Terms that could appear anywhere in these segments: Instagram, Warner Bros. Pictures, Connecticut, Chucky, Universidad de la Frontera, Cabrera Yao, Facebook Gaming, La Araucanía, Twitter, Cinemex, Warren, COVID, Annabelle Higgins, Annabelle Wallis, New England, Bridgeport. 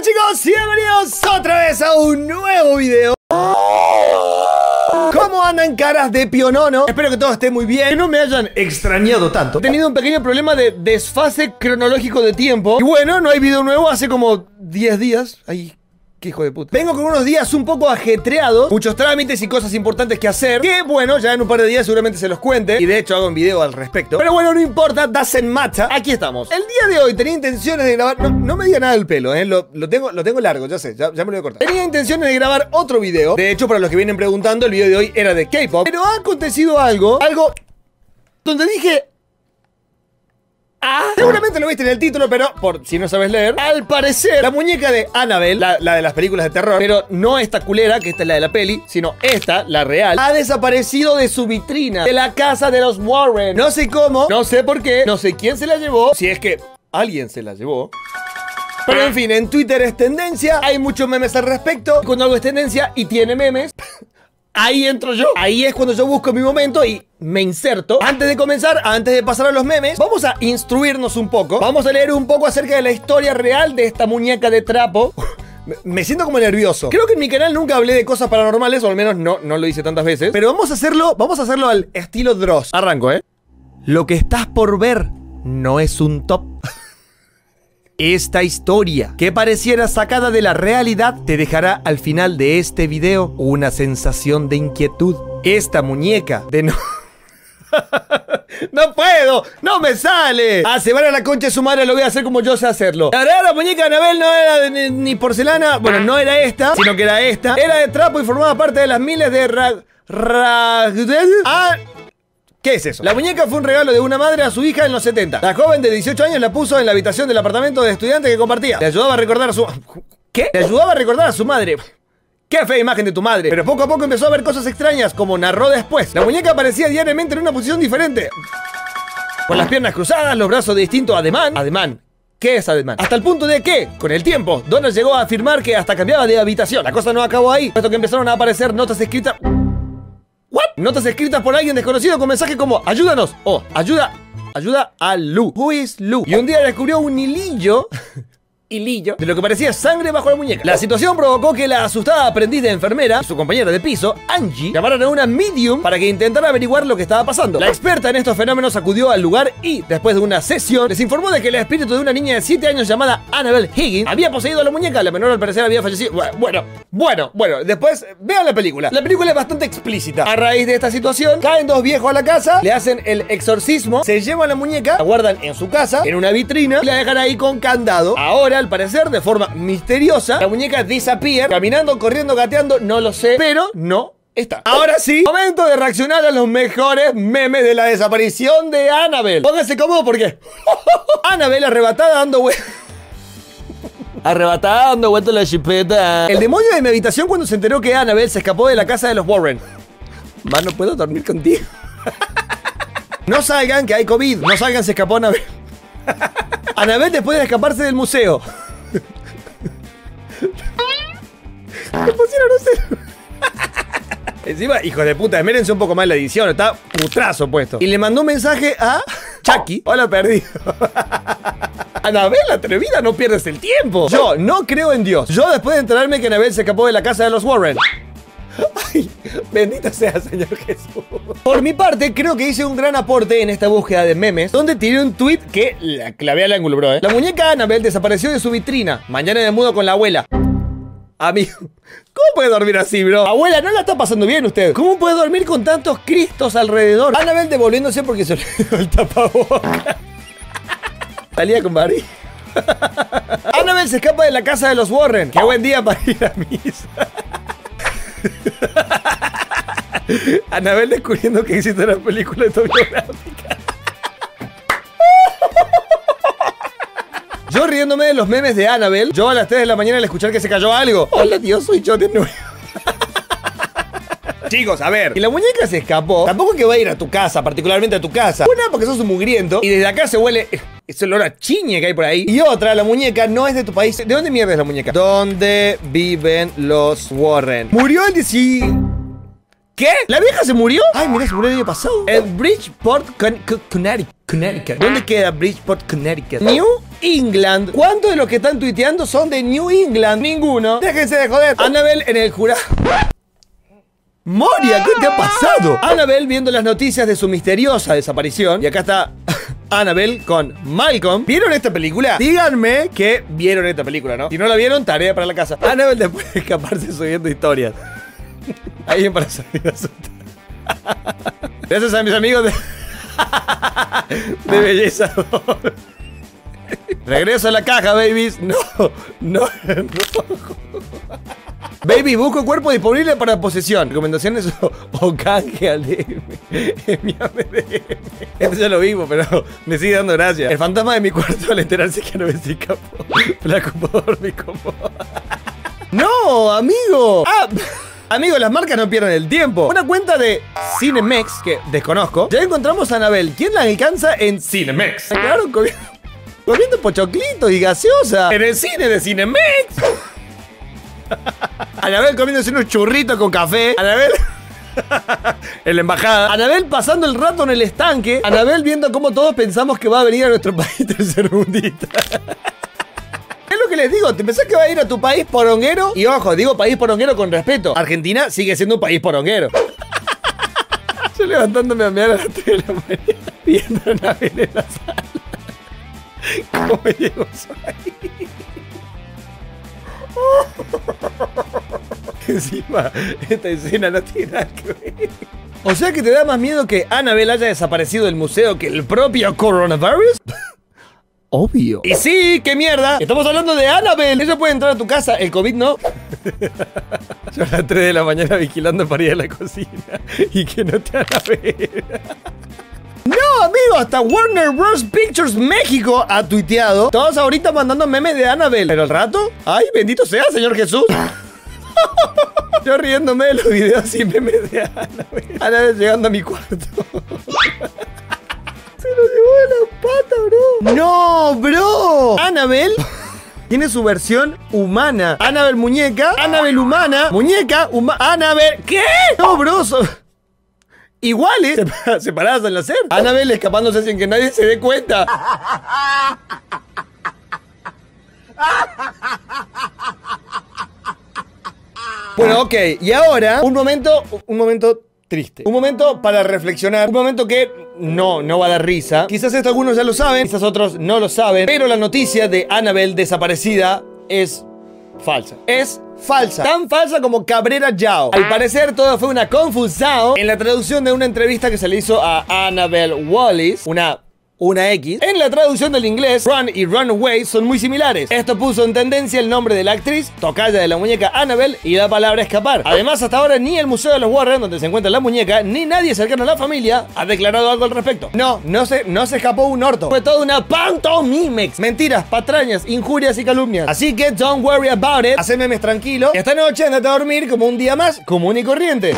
Hola chicos, bienvenidos otra vez a un nuevo video. ¿Cómo andan caras de pionono? Espero que todo esté muy bien, que no me hayan extrañado tanto. He tenido un pequeño problema de desfase cronológico de tiempo. Y bueno, no hay video nuevo hace como 10 días. Ay, qué hijo de puta. Vengo con unos días un poco ajetreados, muchos trámites y cosas importantes que hacer, que bueno, ya en un par de días seguramente se los cuente. Y de hecho hago un video al respecto. Pero bueno, no importa, doesn't matter. Aquí estamos. El día de hoy tenía intenciones de grabar... No me diga nada del pelo, lo tengo largo, ya sé, ya me lo voy a cortar. Tenía intenciones de grabar otro video. De hecho, para los que vienen preguntando, el video de hoy era de K-pop. Pero ha acontecido algo donde dije... Ah. Seguramente lo viste en el título, pero por si no sabes leer, al parecer la muñeca de Annabelle, la de las películas de terror, pero no esta culera, que esta es la de la peli, sino esta, la real, ha desaparecido de su vitrina, de la casa de los Warren. No sé cómo, no sé por qué, no sé quién se la llevó, si es que alguien se la llevó. Pero en fin, en Twitter es tendencia, hay muchos memes al respecto. Cuando algo es tendencia y tiene memes... Ahí entro yo, ahí es cuando yo busco mi momento y me inserto. Antes de comenzar, antes de pasar a los memes, vamos a instruirnos un poco. Vamos a leer un poco acerca de la historia real de esta muñeca de trapo. Me siento como nervioso. Creo que en mi canal nunca hablé de cosas paranormales, o al menos no lo hice tantas veces. Pero vamos a hacerlo al estilo Dross. Arranco, ¿eh? Lo que estás por ver no es un top. Esta historia, que pareciera sacada de la realidad, te dejará al final de este video una sensación de inquietud. Esta muñeca de no... ¡No puedo! ¡No me sale! Ah, se van a la concha de su madre, lo voy a hacer como yo sé hacerlo. La verdad, la muñeca de Annabelle no era de, ni porcelana, bueno, no era esta, sino que era esta. Era de trapo y formaba parte de las miles de... ¿Qué es eso? La muñeca fue un regalo de una madre a su hija en los 70. La joven de 18 años la puso en la habitación del apartamento de estudiante que compartía. Le ayudaba a recordar a su... ¿Qué? Le ayudaba a recordar a su madre. ¡Qué fea imagen de tu madre! Pero poco a poco empezó a ver cosas extrañas, como narró después. La muñeca aparecía diariamente en una posición diferente, con las piernas cruzadas, los brazos de distinto ademán. Ademán. ¿Qué es ademán? Hasta el punto de que, con el tiempo, Donald llegó a afirmar que hasta cambiaba de habitación. La cosa no acabó ahí, puesto que empezaron a aparecer notas escritas... ¿What? Notas escritas por alguien desconocido con mensajes como ayúdanos o ayuda a Lu. Who is Lu? Y un día descubrió un hilillo de lo que parecía sangre bajo la muñeca. La situación provocó que la asustada aprendiz de enfermera y su compañera de piso, Angie, llamaron a una medium para que intentara averiguar lo que estaba pasando. La experta en estos fenómenos acudió al lugar y, después de una sesión, les informó de que el espíritu de una niña de 7 años llamada Annabelle Higgins había poseído a la muñeca. La menor al parecer había fallecido. Bueno, después vean la película. La película es bastante explícita. A raíz de esta situación, caen dos viejos a la casa, le hacen el exorcismo, se llevan la muñeca, la guardan en su casa, en una vitrina, y la dejan ahí con candado. Ahora, al parecer, de forma misteriosa, la muñeca disappear, caminando, corriendo, gateando, no lo sé, pero no está. Ahora sí, momento de reaccionar a los mejores memes de la desaparición de Annabelle. Pónganse cómodos porque... Annabelle arrebatada dando vueltas. Arrebatada dando vueltas la chipeta. El demonio de mi habitación cuando se enteró que Annabelle se escapó de la casa de los Warren. Más no puedo dormir contigo. No salgan que hay COVID. No salgan, se escapó Annabelle. Annabelle después de escaparse del museo. Me pusieron un cero. Encima, hijos de puta, esmérense un poco más la edición. Está putrazo puesto. Y le mandó un mensaje a Chucky. Hola, perdido. Annabelle, atrevida, no pierdes el tiempo. Yo no creo en Dios. Yo después de enterarme que Annabelle se escapó de la casa de los Warren. Ay, bendito sea Señor Jesús. Por mi parte, creo que hice un gran aporte en esta búsqueda de memes, donde tiré un tweet que la clavé al ángulo, bro, ¿eh? La muñeca Annabelle desapareció de su vitrina. Mañana me mudo con la abuela. Amigo, ¿cómo puede dormir así, bro? Abuela, no la está pasando bien usted. ¿Cómo puede dormir con tantos cristos alrededor? Annabelle devolviéndose porque se le dio el tapabocas. Salía con María. Annabelle se escapa de la casa de los Warren. Qué buen día para ir a misa. Annabelle descubriendo que existe una película autobiográfica. Yo riéndome de los memes de Annabelle. Yo a las 3 de la mañana al escuchar que se cayó algo. Hola, tío, soy yo de nuevo. Chicos, a ver, y la muñeca se escapó. Tampoco es que va a ir a tu casa, particularmente a tu casa. Una, porque sos un mugriento y desde acá se huele ese olor a chiñe que hay por ahí. Y otra, la muñeca no es de tu país. ¿De dónde mierda es la muñeca? ¿Dónde viven los Warren? Murió el 18 ¿Qué? ¿La vieja se murió? Ay, mira, se murió el año pasado. En Bridgeport, Connecticut. ¿Dónde queda Bridgeport, Connecticut? New England. ¿Cuántos de los que están tuiteando son de New England? Ninguno. Déjense de joder. Annabelle en el jurado. Moria, ¿qué te ha pasado? Annabelle viendo las noticias de su misteriosa desaparición. Y acá está Annabelle con Malcolm. ¿Vieron esta película? Díganme que vieron esta película, ¿no? Si no la vieron, tarea para la casa. Annabelle después de escaparse subiendo historias. Alguien para salir a asustar. Gracias a mis amigos de belleza. Regreso a la caja, babies. No. Baby, busco cuerpo disponible para posesión. Recomendaciones o canje al DM. Esto ya lo vivo, pero me sigue dando gracia. El fantasma de mi cuarto al enterarse que no me se escapó. Flaco, puedo dormir como. ¡No, amigo! ¡Ah! Amigos, las marcas no pierden el tiempo. Una cuenta de Cinemex, que desconozco. Ya encontramos a Annabelle. ¿Quién la alcanza en Cinemex? Me quedaron comiendo pochoclitos y gaseosa en el cine de Cinemex. Annabelle comiéndose unos churritos con café. Annabelle en la embajada. Annabelle pasando el rato en el estanque. Annabelle viendo cómo todos pensamos que va a venir a nuestro país tercermundista. Que les digo, te pensás que va a ir a tu país poronguero. Y ojo, digo país poronguero con respeto. Argentina sigue siendo un país poronguero. Yo levantándome a mear a las 3 de la mañana, viendo a Annabelle en la sala. ¿Cómo llegamos ahí? Encima, esta escena no tiene nada que ver. O sea que te da más miedo que Annabelle haya desaparecido del museo que el propio coronavirus. Obvio. Y sí, qué mierda. Estamos hablando de Annabelle. Ella puede entrar a tu casa, el COVID no. Yo a las 3 de la mañana vigilando para ir a la cocina. Y que no te Annabelle. No, amigo, hasta Warner Bros. Pictures México ha tuiteado. Todos ahorita mandando memes de Annabelle. Pero al rato, ay, bendito sea, Señor Jesús. Yo riéndome de los videos y memes de Annabelle. Annabelle llegando a mi cuarto. Se lo llevó de la pata, bro. ¡No, bro! Annabelle tiene su versión humana. Annabelle muñeca, Annabelle humana, muñeca, Annabelle... ¿Qué? No, bro, iguales, separadas al nacer. Annabelle escapándose sin que nadie se dé cuenta. Bueno, ok, y ahora un momento triste. Un momento para reflexionar. Un momento que... No va a dar risa. Quizás esto algunos ya lo saben, quizás otros no lo saben. Pero la noticia de Annabelle desaparecida es falsa. Es falsa. Tan falsa como Cabrera Yao. Al parecer todo fue una confusión en la traducción de una entrevista que se le hizo a Annabelle Wallis. Una X. En la traducción del inglés, Run y Runaway son muy similares. Esto puso en tendencia el nombre de la actriz, tocaya de la muñeca Annabelle, y la palabra escapar. Además, hasta ahora ni el Museo de los Warren, donde se encuentra la muñeca, ni nadie cercano a la familia ha declarado algo al respecto. No se escapó un orto. Fue toda una pantomimex. Mentiras, patrañas, injurias y calumnias. Así que don't worry about it. Hacé memes tranquilo. Esta noche andate a dormir como un día más, común y corriente.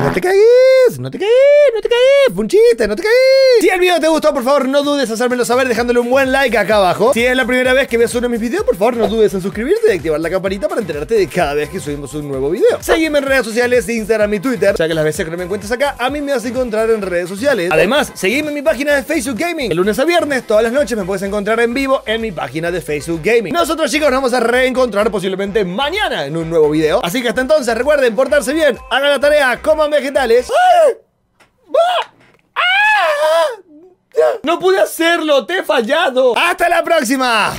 No te cagues, no te cagues, fue un chiste, no te cagues. Si el video te gustó, por favor, no dudes en hacérmelo saber dejándole un buen like acá abajo. Si es la primera vez que ves uno de mis videos, por favor, no dudes en suscribirte y activar la campanita para enterarte de cada vez que subimos un nuevo video. Sígueme en redes sociales, Instagram y Twitter, ya que las veces que no me encuentres acá, a mí me vas a encontrar en redes sociales. Además, seguime en mi página de Facebook Gaming. De lunes a viernes, todas las noches me puedes encontrar en vivo en mi página de Facebook Gaming. Nosotros, chicos, nos vamos a reencontrar posiblemente mañana en un nuevo video. Así que hasta entonces, recuerden portarse bien, hagan la tarea, coman vegetales. No pude hacerlo, te he fallado. Hasta la próxima.